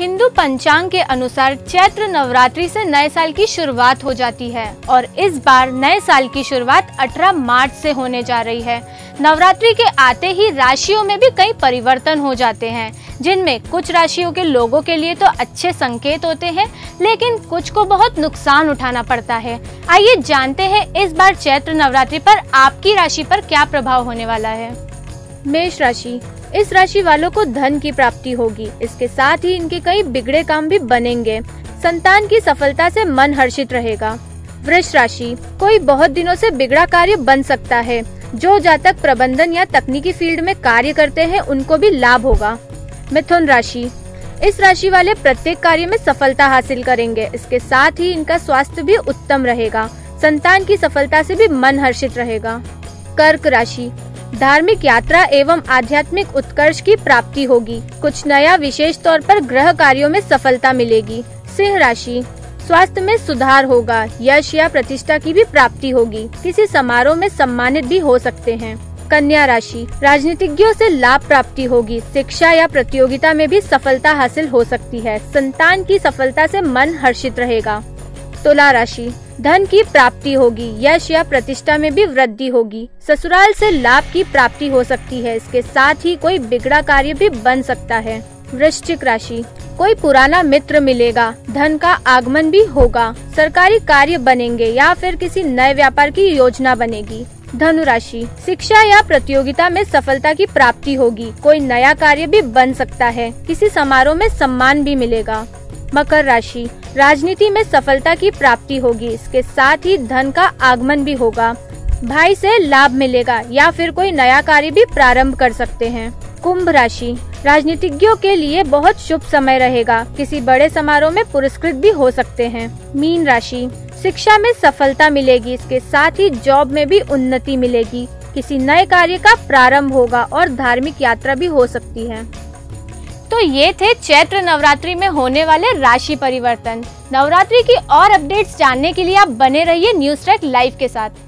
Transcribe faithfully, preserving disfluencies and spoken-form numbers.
हिंदू पंचांग के अनुसार चैत्र नवरात्रि से नए साल की शुरुआत हो जाती है और इस बार नए साल की शुरुआत अठारह मार्च से होने जा रही है। नवरात्रि के आते ही राशियों में भी कई परिवर्तन हो जाते हैं, जिनमें कुछ राशियों के लोगों के लिए तो अच्छे संकेत होते हैं, लेकिन कुछ को बहुत नुकसान उठाना पड़ता है। आइए जानते हैं इस बार चैत्र नवरात्रि पर आपकी राशि पर क्या प्रभाव होने वाला है। मेष राशि, इस राशि वालों को धन की प्राप्ति होगी, इसके साथ ही इनके कई बिगड़े काम भी बनेंगे। संतान की सफलता से मन हर्षित रहेगा। वृष राशि, कोई बहुत दिनों से बिगड़ा कार्य बन सकता है। जो जातक प्रबंधन या तकनीकी फील्ड में कार्य करते हैं उनको भी लाभ होगा। मिथुन राशि, इस राशि वाले प्रत्येक कार्य में सफलता हासिल करेंगे, इसके साथ ही इनका स्वास्थ्य भी उत्तम रहेगा। संतान की सफलता से भी मन हर्षित रहेगा। कर्क राशि, धार्मिक यात्रा एवं आध्यात्मिक उत्कर्ष की प्राप्ति होगी। कुछ नया विशेष तौर पर ग्रह कार्यों में सफलता मिलेगी। सिंह राशि, स्वास्थ्य में सुधार होगा। यश या प्रतिष्ठा की भी प्राप्ति होगी। किसी समारोह में सम्मानित भी हो सकते हैं। कन्या राशि, राजनीतिज्ञों से लाभ प्राप्ति होगी। शिक्षा या प्रतियोगिता में भी सफलता हासिल हो सकती है। संतान की सफलता से मन हर्षित रहेगा। तुला राशि, धन की प्राप्ति होगी। यश या प्रतिष्ठा में भी वृद्धि होगी। ससुराल से लाभ की प्राप्ति हो सकती है, इसके साथ ही कोई बिगड़ा कार्य भी बन सकता है। वृश्चिक राशि, कोई पुराना मित्र मिलेगा। धन का आगमन भी होगा। सरकारी कार्य बनेंगे या फिर किसी नए व्यापार की योजना बनेगी। धनु राशि, शिक्षा या प्रतियोगिता में सफलता की प्राप्ति होगी। कोई नया कार्य भी बन सकता है। किसी समारोह में सम्मान भी मिलेगा। मकर राशि, राजनीति में सफलता की प्राप्ति होगी, इसके साथ ही धन का आगमन भी होगा। भाई से लाभ मिलेगा या फिर कोई नया कार्य भी प्रारंभ कर सकते हैं। कुंभ राशि, राजनीतिज्ञों के लिए बहुत शुभ समय रहेगा। किसी बड़े समारोह में पुरस्कृत भी हो सकते हैं। मीन राशि, शिक्षा में सफलता मिलेगी, इसके साथ ही जॉब में भी उन्नति मिलेगी। किसी नए कार्य का प्रारंभ होगा और धार्मिक यात्रा भी हो सकती है। तो ये थे चैत्र नवरात्रि में होने वाले राशि परिवर्तन। नवरात्रि की और अपडेट्स जानने के लिए आप बने रहिए न्यूज़ ट्रैक लाइव के साथ।